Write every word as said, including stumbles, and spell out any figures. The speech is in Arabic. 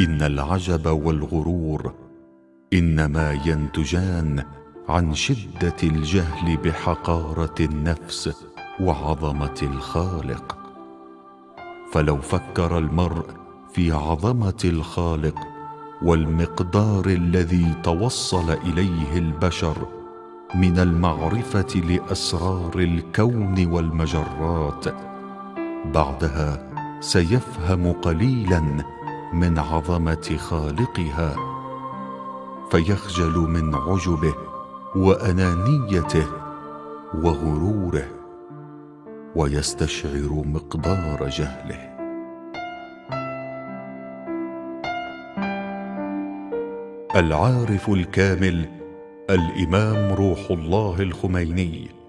إن العجب والغرور إنما ينتجان عن شدة الجهل بحقارة النفس وعظمة الخالق. فلو فكر المرء في عظمة الخالق والمقدار الذي توصل إليه البشر من المعرفة لأسرار الكون والمجرات، بعدها سيفهم قليلا من عظمة خالقها، فيخجل من عجبه وأنانيته وغروره، ويستشعر مقدار جهله. العارف الكامل الإمام روح الله الخميني.